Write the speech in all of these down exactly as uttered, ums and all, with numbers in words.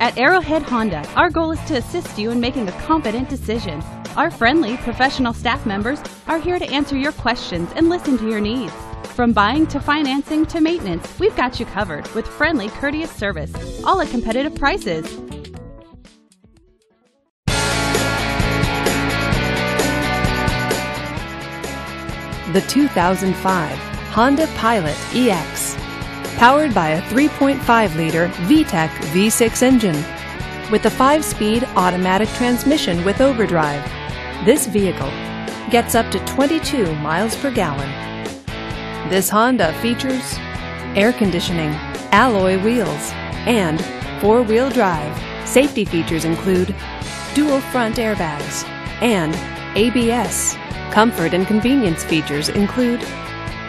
At Arrowhead Honda, our goal is to assist you in making a competent decision. Our friendly, professional staff members are here to answer your questions and listen to your needs. From buying to financing to maintenance, we've got you covered with friendly, courteous service, all at competitive prices. The two thousand five Honda Pilot E X. Powered by a three point five liter V TEC V six engine with a five speed automatic transmission with overdrive, this vehicle gets up to twenty-two miles per gallon. This Honda features air conditioning, alloy wheels, and four-wheel drive. Safety features include dual front airbags and A B S. Comfort and convenience features include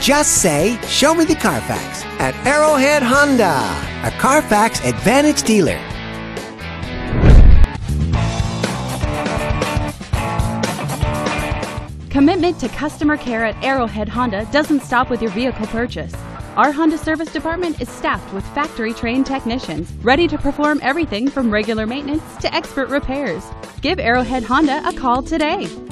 Just say, "Show me the Carfax" at Arrowhead Honda, a Carfax Advantage dealer. Commitment to customer care at Arrowhead Honda doesn't stop with your vehicle purchase. Our Honda service department is staffed with factory-trained technicians, ready to perform everything from regular maintenance to expert repairs. Give Arrowhead Honda a call today.